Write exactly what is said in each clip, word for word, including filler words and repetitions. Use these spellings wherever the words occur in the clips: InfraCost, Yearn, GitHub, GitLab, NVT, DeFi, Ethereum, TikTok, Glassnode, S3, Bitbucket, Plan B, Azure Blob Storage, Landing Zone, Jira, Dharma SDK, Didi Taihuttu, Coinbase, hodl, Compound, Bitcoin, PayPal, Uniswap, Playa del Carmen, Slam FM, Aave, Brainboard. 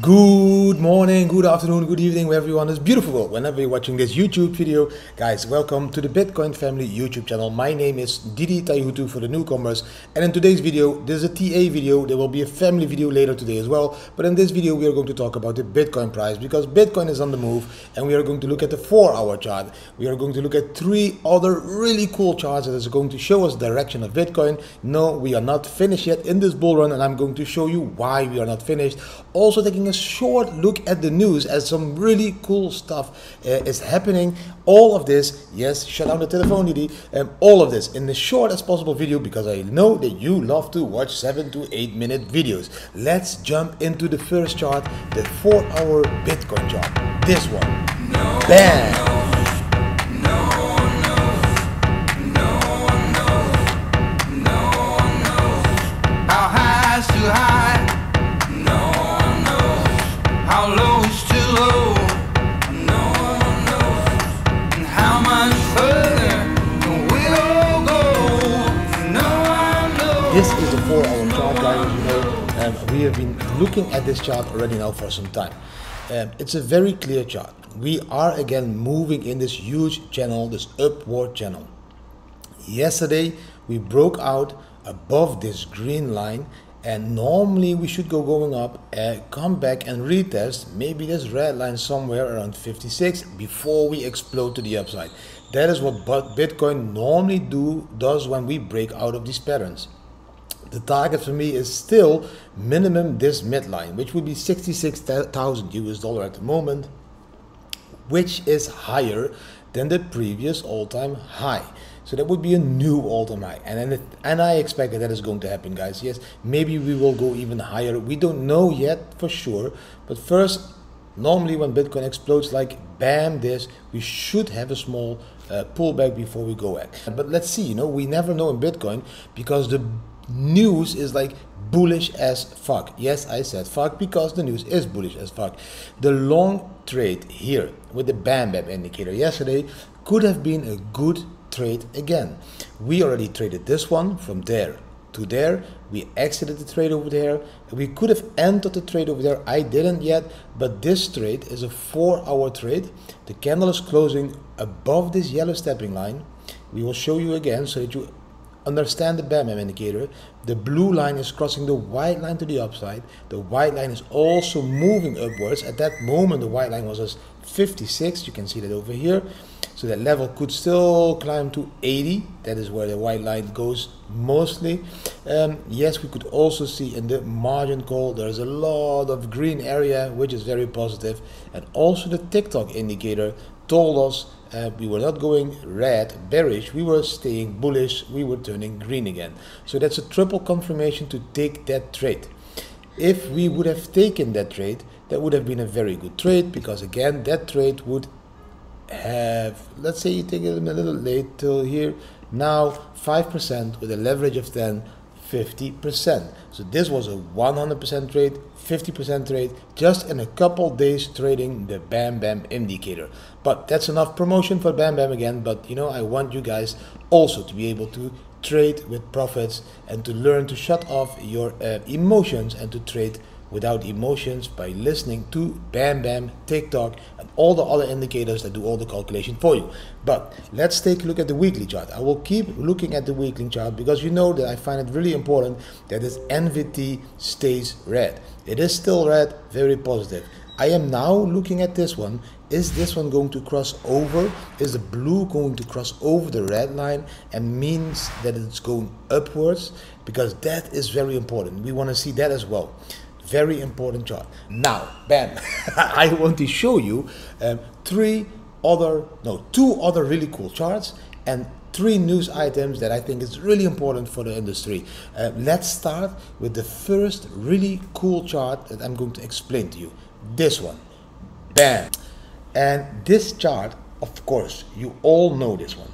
Good morning, good afternoon, good evening, wherever you want. It's beautiful. Whenever you're watching this YouTube video, guys, welcome to the Bitcoin Family YouTube channel. My name is Didi Taihuttu for the newcomers. And in today's video, this is a T A video. There will be a family video later today as well. But in this video, we are going to talk about the Bitcoin price because Bitcoin is on the move and we are going to look at the four hour chart. We are going to look at three other really cool charts that is going to show us the direction of Bitcoin. No, we are not finished yet in this bull run and I'm going to show you why we are not finished. Also taking a short look at the news as some really cool stuff uh, is happening. All of this, yes, shut down the telephone, Didi. Um, all of this in the shortest possible video because I know that you love to watch seven to eight minute videos. Let's jump into the first chart, the four hour Bitcoin chart. This one, no, bam. No. This is the four hour chart, guys, you know, um, we have been looking at this chart already now for some time. Um, it's a very clear chart. We are again moving in this huge channel, this upward channel. Yesterday, we broke out above this green line and normally we should go going up, uh, come back and retest maybe this red line somewhere around fifty-six before we explode to the upside. That is what Bitcoin normally do does when we break out of these patterns. The target for me is still minimum this midline, which would be sixty-six thousand U S dollar at the moment, which is higher than the previous all-time high. So that would be a new all-time high, and and, it, and I expect that, that is going to happen, guys. Yes, maybe we will go even higher. We don't know yet for sure, but first, normally when Bitcoin explodes like bam this, we should have a small uh, pullback before we go back. But let's see, you know, we never know in Bitcoin because the news is like bullish as fuck. Yes, I said fuck because the news is bullish as fuck. The long trade here with the bam bam indicator yesterday could have been a good trade again. We already traded this one from there to there. We exited the trade over there. We could have entered the trade over there. I didn't yet, but this trade is a four hour trade. The candle is closing above this yellow stepping line. We will show you again so that you understand the B A M M indicator. The blue line is crossing the white line to the upside. The white line is also moving upwards. At that moment, the white line was fifty-six. You can see that over here. So that level could still climb to eighty. That is where the white line goes mostly. Um, yes, we could also see in the margin call, there's a lot of green area, which is very positive. And also the TikTok indicator told us Uh, we were not going red, bearish, we were staying bullish, we were turning green again. So that's a triple confirmation to take that trade. If we would have taken that trade, that would have been a very good trade because again, that trade would have, let's say you take it a little late till here, now five percent with a leverage of ten, fifty percent. So this was a one hundred percent trade, fifty percent trade, just in a couple days trading the Bam Bam indicator. But that's enough promotion for Bam Bam again. But you know, I want you guys also to be able to trade with profits and to learn to shut off your uh, emotions and to trade without emotions by listening to Bam Bam, TikTok, and all the other indicators that do all the calculation for you. But let's take a look at the weekly chart. I will keep looking at the weekly chart because you know that I find it really important that this N V T stays red. It is still red, very positive. I am now looking at this one. Is this one going to cross over? Is the blue going to cross over the red line and means that it's going upwards? Because that is very important. We want to see that as well. Very important chart. Now, bam, I want to show you um, three other, no, two other really cool charts and three news items that I think is really important for the industry. Uh, let's start with the first really cool chart that I'm going to explain to you. This one, bam. And this chart, of course, you all know this one.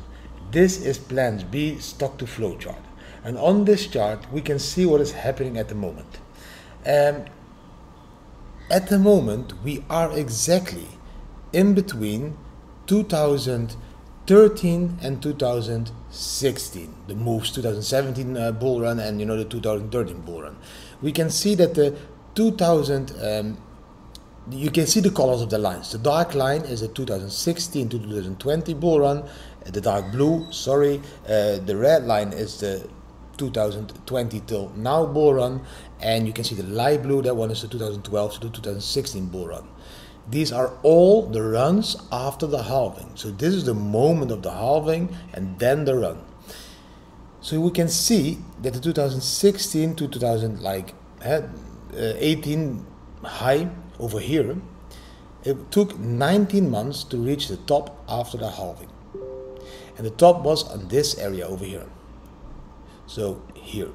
This is Plan B stock to flow chart. And on this chart, we can see what is happening at the moment. Um, at the moment, we are exactly in between two thousand thirteen and two thousand sixteen. The moves two thousand seventeen uh, bull run and you know the two thousand thirteen bull run. We can see that the two thousand um, you can see the colors of the lines. The dark line is the two thousand sixteen to two thousand twenty bull run, the dark blue, sorry, uh, the red line is the two thousand twenty till now bull run, and you can see the light blue, that one is the two thousand twelve to the two thousand sixteen bull run. These are all the runs after the halving. So this is the moment of the halving and then the run. So we can see that the two thousand sixteen to two thousand like eighteen high over here, it took nineteen months to reach the top after the halving. And the top was on this area over here. So here.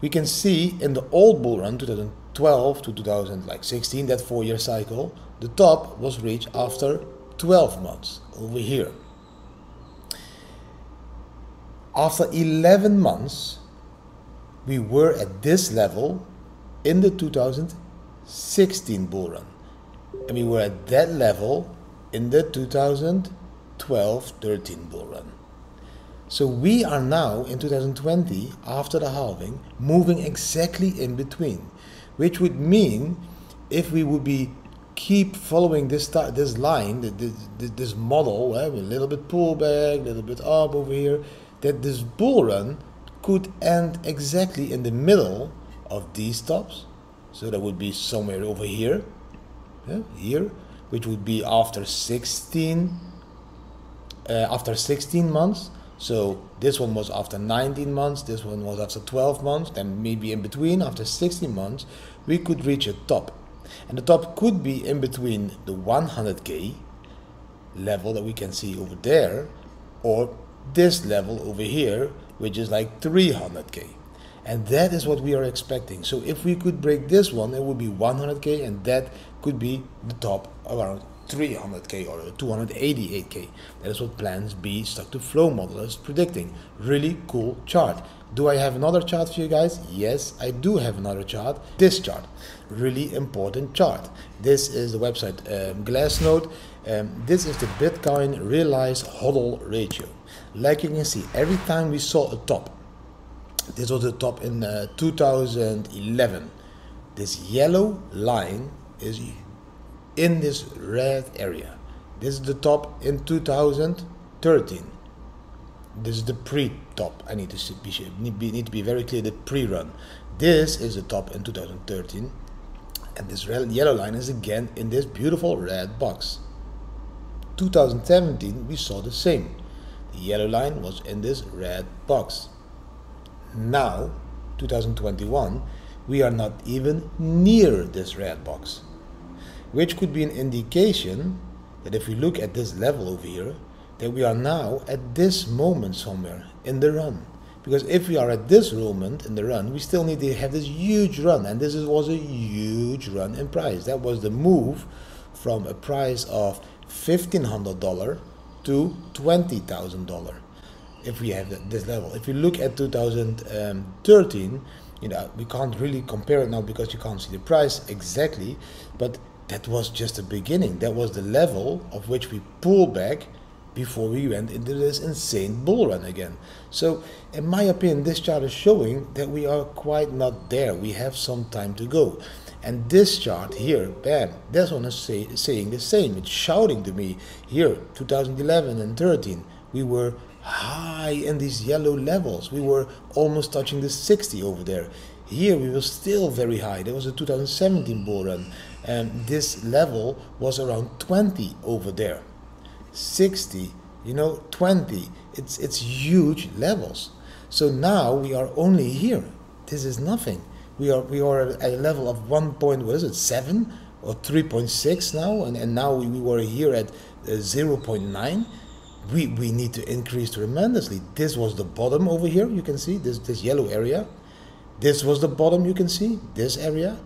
We can see in the old bull run, two thousand twelve to two thousand sixteen, that four-year cycle, the top was reached after twelve months over here. After eleven months, we were at this level in the two thousand sixteen bull run, and we were at that level in the two thousand twelve thirteen bull run. So we are now in two thousand twenty, after the halving, moving exactly in between, which would mean if we would be keep following this this line, this, this model, eh, with a little bit pullback, a little bit up over here, that this bull run could end exactly in the middle of these tops. So that would be somewhere over here, yeah, here, which would be after sixteen, uh, after sixteen months. So this one was after nineteen months, this one was after twelve months, then maybe in between, after sixteen months, we could reach a top. And the top could be in between the one hundred K level that we can see over there, or this level over here, which is like three hundred K. And that is what we are expecting. So if we could break this one, it would be one hundred K, and that could be the top around three hundred K or two hundred eighty-eight K. That is what Plan B stuck to flow model is predicting. Really cool chart. Do I have another chart for you guys? Yes, I do have another chart. This chart, really important chart. This is the website um, Glassnode. Um, this is the Bitcoin realized hodl ratio. Like you can see, every time we saw a top, this was the top in uh, two thousand eleven. This yellow line is in this red area. This is the top in two thousand thirteen. This is the pre-top. I need to be need to be very clear. The pre-run. This is the top in two thousand thirteen, and this red yellow line is again in this beautiful red box. two thousand seventeen, we saw the same. The yellow line was in this red box. Now, two thousand twenty-one, we are not even near this red box, which could be an indication that if we look at this level over here, that we are now at this moment somewhere in the run. Because if we are at this moment in the run, we still need to have this huge run, and this was a huge run in price. That was the move from a price of fifteen hundred dollars to twenty thousand dollars. If we have this level, if you look at two thousand thirteen, you know, we can't really compare it now because you can't see the price exactly, but that was just the beginning. That was the level of which we pulled back before we went into this insane bull run again. So in my opinion, this chart is showing that we are quite not there. We have some time to go. And this chart here, bam, this one is say, saying the same. It's shouting to me here, two thousand eleven and thirteen, we were high in these yellow levels. We were almost touching the sixty over there. Here we were still very high. There was a two thousand seventeen bull run, and this level was around twenty over there, sixty, you know, twenty. It's it's huge levels. So now we are only here. This is nothing. We are we are at a level of one point, what is it, seven or three point six now, and and now we, we were here at uh, zero point nine. We, we need to increase tremendously. This was the bottom over here, you can see, this, this yellow area. This was the bottom, you can see, this area.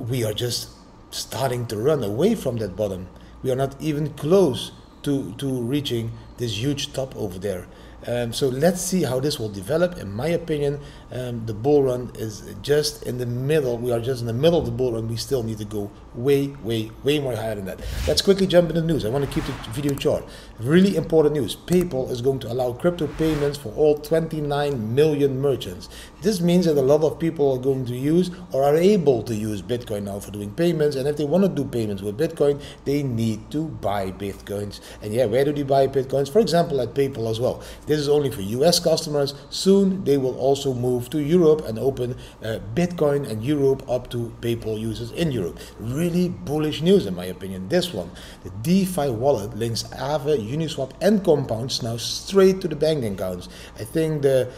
We are just starting to run away from that bottom. We are not even close to, to reaching this huge top over there. Um, so let's see how this will develop. In my opinion, um, the bull run is just in the middle. We are just in the middle of the bull run. We still need to go way, way, way more higher than that. Let's quickly jump into the news. I want to keep the video short. Really important news. PayPal is going to allow crypto payments for all twenty-nine million merchants. This means that a lot of people are going to use or are able to use Bitcoin now for doing payments. And if they want to do payments with Bitcoin, they need to buy Bitcoins. And yeah, where do they buy Bitcoins? For example, at PayPal as well. This is only for U S customers. Soon they will also move to Europe and open uh, Bitcoin and Europe up to PayPal users in Europe. Really bullish news in my opinion. This one, the DeFi wallet links Aave, Uniswap and Compounds now straight to the bank accounts. I think the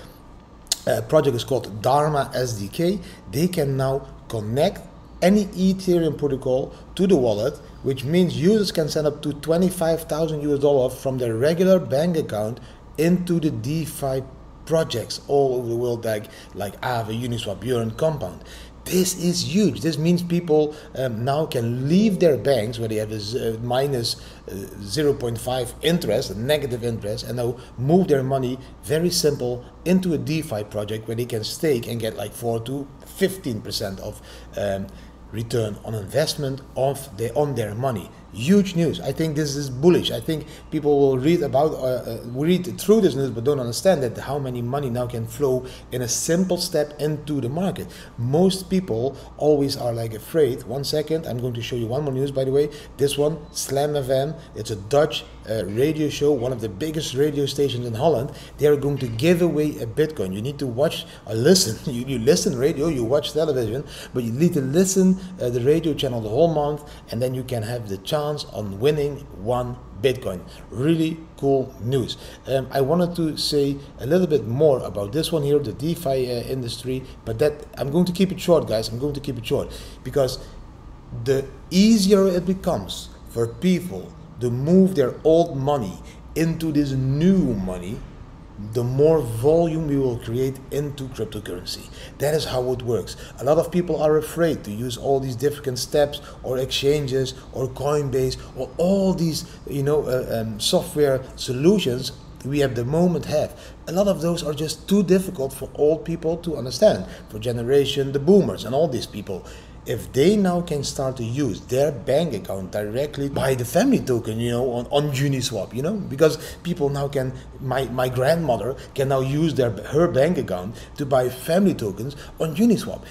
uh, project is called Dharma S D K. They can now connect any Ethereum protocol to the wallet, which means users can send up to twenty-five thousand US dollars from their regular bank account into the DeFi projects all over the world, like, like Aave, Uniswap, Yearn, Compound. This is huge. This means people um, now can leave their banks where they have a uh, minus uh, zero point five interest, negative interest, and now move their money, very simple, into a DeFi project where they can stake and get like four to fifteen percent of um, return on investment of their, on their money. Huge news. I think this is bullish. I think people will read about, uh, uh, read through this news, but don't understand that how many money now can flow in a simple step into the market. Most people always are like afraid. One second, I'm going to show you one more news, by the way. This one, Slam F M. It's a Dutch uh, radio show, one of the biggest radio stations in Holland. They are going to give away a Bitcoin. You need to watch or listen. You, you listen radio, you watch television, but you need to listen uh, the radio channel the whole month, and then you can have the chance on winning one Bitcoin. Really cool news. Um, I wanted to say a little bit more about this one here, the DeFi uh, industry, but that I'm going to keep it short, guys. I'm going to keep it short because the easier it becomes for people to move their old money into this new money, the more volume we will create into cryptocurrency. That is how it works. A lot of people are afraid to use all these different steps or exchanges or Coinbase or all these, you know, uh, um, software solutions we at the moment have. A lot of those are just too difficult for old people to understand, for generation, the boomers and all these people. If they now can start to use their bank account directly by the family token, you know, on, on Uniswap, you know, because people now can, my, my grandmother can now use their her bank account to buy family tokens on Uniswap.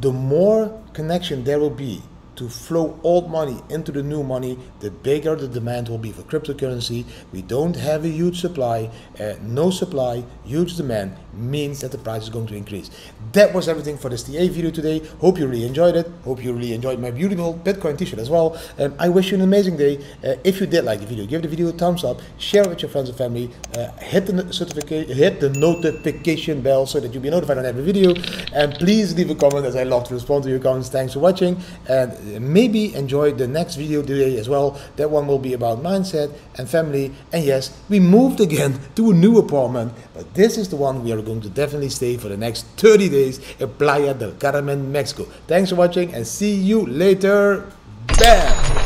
The more connection there will be to flow old money into the new money, the bigger the demand will be for cryptocurrency. We don't have a huge supply, uh, no supply, huge demand means that the price is going to increase. That was everything for this T A video today. Hope you really enjoyed it. Hope you really enjoyed my beautiful Bitcoin t-shirt as well. And um, I wish you an amazing day. Uh, if you did like the video, give the video a thumbs up, share it with your friends and family, uh, hit, the certification, hit the notification bell so that you'll be notified on every video. And please leave a comment as I love to respond to your comments. Thanks for watching. And maybe enjoy the next video today as well. That one will be about mindset and family. And yes, we moved again to a new apartment, but this is the one we are going to definitely stay for the next thirty days in Playa del Carmen, Mexico. Thanks for watching and see you later. Bam!